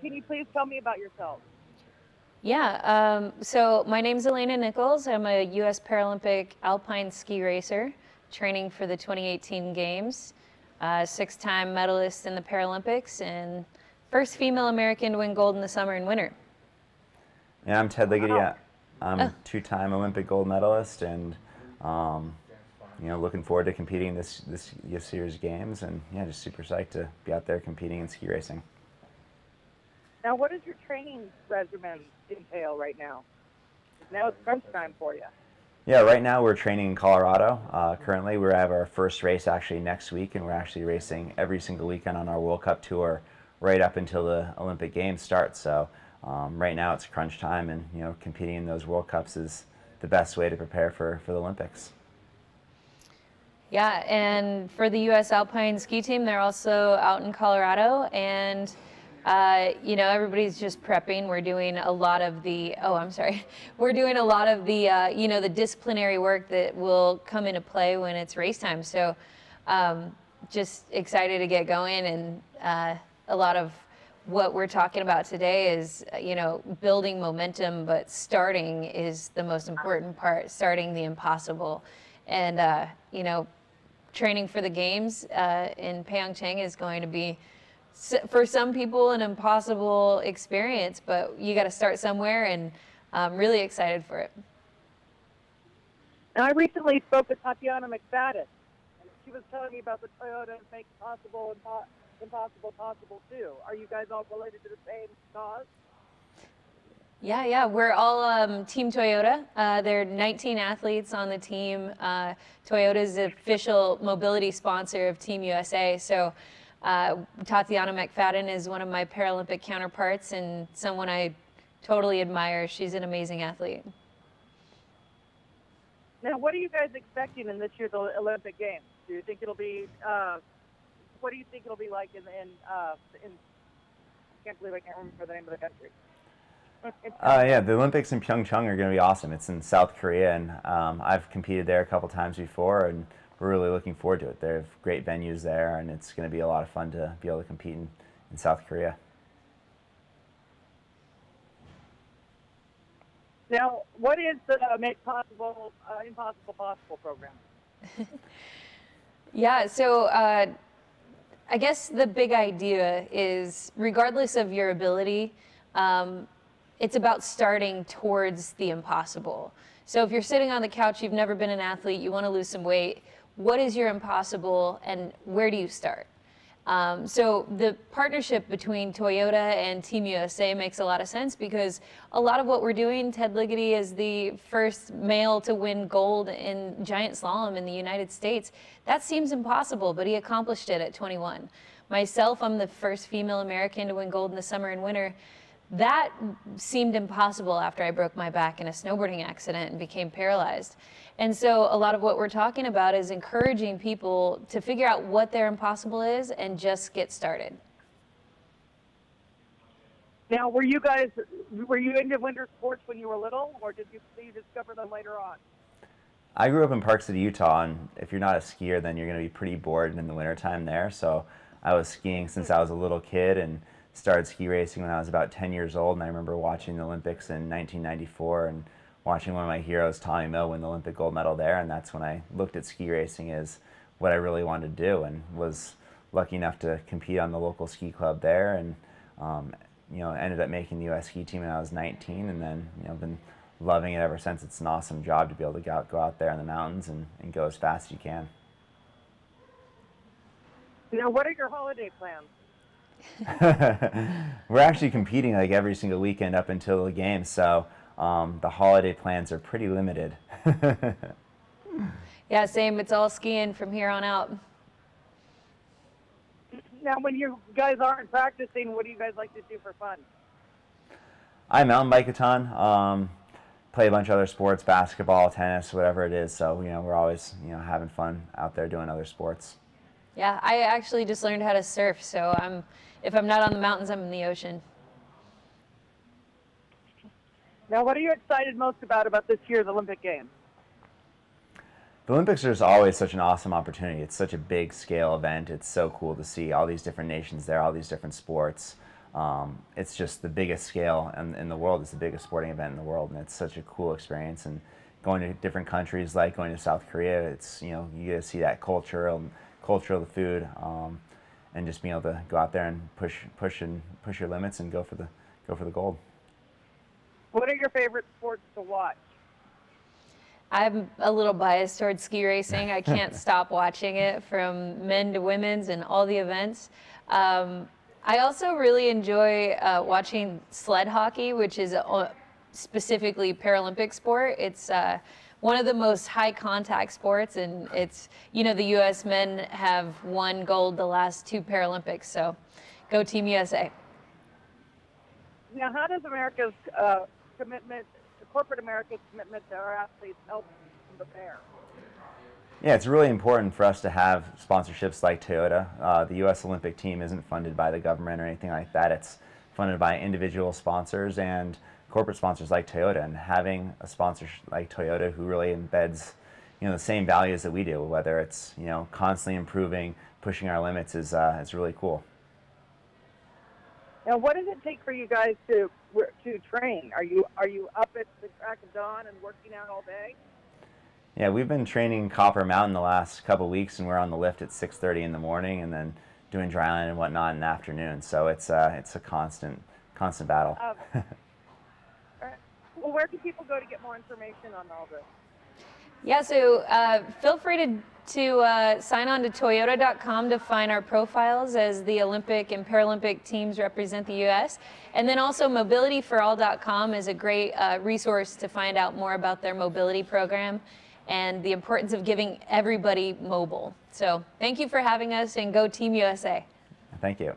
Can you please tell me about yourself? Yeah, so my name's Alana Nichols. I'm a U.S. Paralympic alpine ski racer training for the 2018 Games, six-time medalist in the Paralympics, and first female American to win gold in the summer and winter. And I'm Ted Ligety. Wow. I'm a two-time Olympic gold medalist, and you know, looking forward to competing this year's Games, and yeah, just super psyched to be out there competing in ski racing. Now, what does your training regimen entail right now? Now it's crunch time for you. Yeah, right now we're training in Colorado. Currently, we have our first race actually next week, and we're actually racing every single weekend on our World Cup tour right up until the Olympic Games start. So right now it's crunch time, and you know, competing in those World Cups is the best way to prepare for the Olympics. Yeah, and for the U.S. Alpine Ski Team, they're also out in Colorado, and you know, everybody's just prepping. We're doing a lot of the, we're doing a lot of the, you know, the disciplinary work that will come into play when it's race time. So just excited to get going. And a lot of what we're talking about today is, you know, building momentum, but starting is the most important part, starting the impossible. And, you know, training for the Games in Pyeongchang is going to be, for some people, an impossible experience, but you got to start somewhere, and I'm really excited for it. Now, I recently spoke with Tatiana McFadden, and she was telling me about the Toyota and make possible impossible possible too. Are you guys all related to the same cause? Yeah, yeah, we're all Team Toyota. There are 19 athletes on the team. Toyota's the official mobility sponsor of Team USA, so. Tatiana McFadden is one of my Paralympic counterparts and someone I totally admire. She's an amazing athlete. Now, what are you guys expecting in this year's Olympic Games? Do you think it'll be, what do you think it'll be like in I can't believe I can't remember the name of the country. Yeah, the Olympics in Pyeongchang are going to be awesome. It's in South Korea, and I've competed there a couple times before, and we're really looking forward to it. They have great venues there, and it's going to be a lot of fun to be able to compete in South Korea. Now, what is the Make Possible Impossible Possible program? Yeah, so I guess the big idea is, regardless of your ability, it's about starting towards the impossible. So if you're sitting on the couch, you've never been an athlete, you want to lose some weight, what is your impossible and where do you start? So the partnership between Toyota and Team USA makes a lot of sense, because a lot of what we're doing, Ted Ligety is the first male to win gold in giant slalom in the United States. That seems impossible, but he accomplished it at 21. Myself, I'm the first female American to win gold in the summer and winter. That seemed impossible after I broke my back in a snowboarding accident and became paralyzed. And so a lot of what we're talking about is encouraging people to figure out what their impossible is and just get started. Now, were you into winter sports when you were little, or did you discover them later on? I grew up in Park City, Utah, and if you're not a skier, then you're going to be pretty bored in the wintertime there. So I was skiing since I was a little kid, and started ski racing when I was about 10 years old, and I remember watching the Olympics in 1994 and watching one of my heroes, Tommy Moe, win the Olympic gold medal there, and that's when I looked at ski racing as what I really wanted to do, and was lucky enough to compete on the local ski club there, and you know, ended up making the U.S. ski team when I was 19, and then you know, been loving it ever since. It's an awesome job to be able to go out there in the mountains and go as fast as you can. Now, what are your holiday plans? We're actually competing like every single weekend up until the game, so the holiday plans are pretty limited. Yeah, same. It's all skiing from here on out. Now, when you guys aren't practicing, what do you guys like to do for fun? I mountain bike a ton, play a bunch of other sports, basketball, tennis, whatever it is. So you know, we're always having fun out there doing other sports. Yeah, I actually just learned how to surf, so if I'm not on the mountains, I'm in the ocean. Now, what are you excited most about this year's Olympic Games? The Olympics are just always such an awesome opportunity. It's such a big-scale event. It's so cool to see all these different nations there, all these different sports. It's just the biggest scale in the world. It's the biggest sporting event in the world, and it's such a cool experience. And going to different countries, like going to South Korea, it's, you know, you get to see that culture of the food, and just being able to go out there and push your limits and go for the gold. What are your favorite sports to watch? I'm a little biased towards ski racing. I can't stop watching it, from men to women's and all the events. I also really enjoy watching sled hockey, which is a specifically Paralympic sport. It's one of the most high contact sports, and it's, you know, the U.S. men have won gold the last 2 Paralympics, so go Team USA. Now, how does America's commitment, corporate America's commitment to our athletes, help prepare? Yeah, it's really important for us to have sponsorships like Toyota. The U.S. Olympic team isn't funded by the government or anything like that. It's funded by individual sponsors and corporate sponsors like Toyota. And having a sponsor like Toyota who really embeds, you know, the same values that we do, whether it's, you know, constantly improving, pushing our limits, is really cool. Now, what does it take for you guys to train? Are you up at the crack of dawn and working out all day? Yeah, we've been training Copper Mountain the last couple of weeks, and we're on the lift at 6:30 in the morning, and then doing dryland and whatnot in the afternoon. So it's a constant battle. Well, where can people go to get more information on all this? Yeah, so feel free to sign on to Toyota.com to find our profiles as the Olympic and Paralympic teams represent the U.S. And then also MobilityForAll.com is a great resource to find out more about their mobility program and the importance of giving everybody mobile. So thank you for having us, and go Team USA. Thank you.